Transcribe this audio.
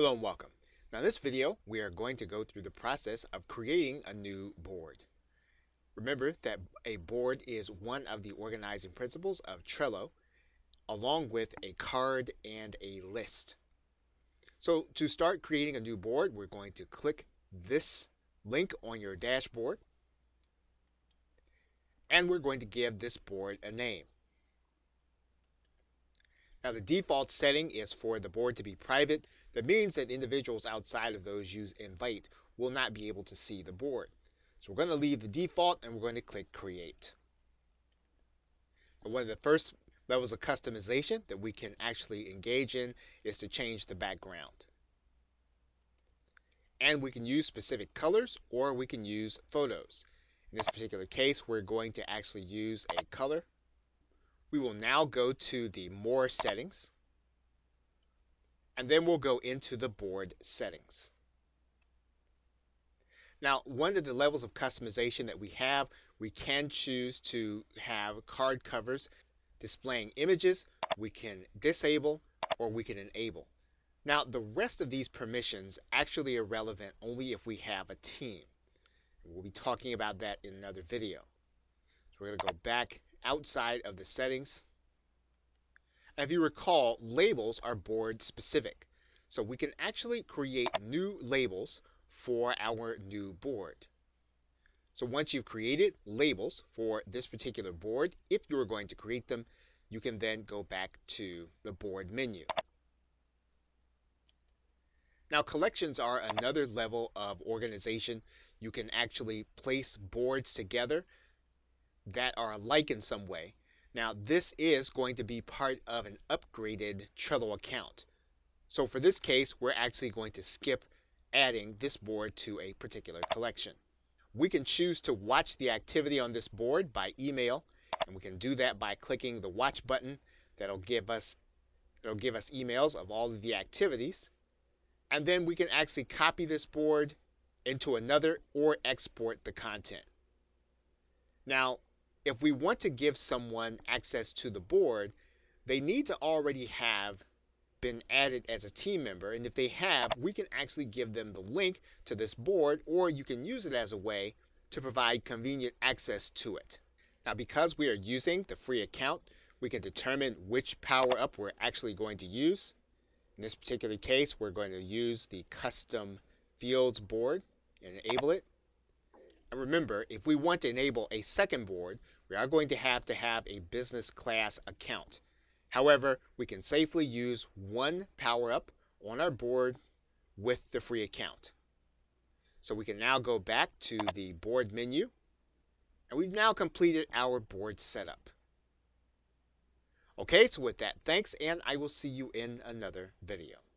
Hello and welcome. Now in this video, we are going to go through the process of creating a new board. Remember that a board is one of the organizing principles of Trello, along with a card and a list. So to start creating a new board, we're going to click this link on your dashboard, and we're going to give this board a name. Now the default setting is for the board to be private. That means that individuals outside of those you invite will not be able to see the board. So we're going to leave the default and we're going to click Create. And one of the first levels of customization that we can actually engage in is to change the background. And we can use specific colors or we can use photos. In this particular case, we're going to actually use a color. We will now go to the More settings, and then we'll go into the board settings. Now, one of the levels of customization that we have, we can choose to have card covers displaying images, we can disable, or we can enable. Now, the rest of these permissions actually are relevant only if we have a team. We'll be talking about that in another video. So we're going to go back outside of the settings. And if you recall, labels are board specific. So we can actually create new labels for our new board. So once you've created labels for this particular board, if you were going to create them, you can then go back to the board menu. Now collections are another level of organization. You can actually place boards together that are alike in some way. Now this is going to be part of an upgraded Trello account. So for this case, we're actually going to skip adding this board to a particular collection. We can choose to watch the activity on this board by email, and we can do that by clicking the watch button. That'll give us emails of all of the activities. And then we can actually copy this board into another or export the content. Now, if we want to give someone access to the board, they need to already have been added as a team member. And if they have, we can actually give them the link to this board, or you can use it as a way to provide convenient access to it. Now, because we are using the free account, we can determine which power-up we're actually going to use. In this particular case, we're going to use the custom fields board and enable it. And remember, if we want to enable a second board, we are going to have a business class account. However, we can safely use one power-up on our board with the free account. So we can now go back to the board menu, and we've now completed our board setup. Okay, so with that, thanks, and I will see you in another video.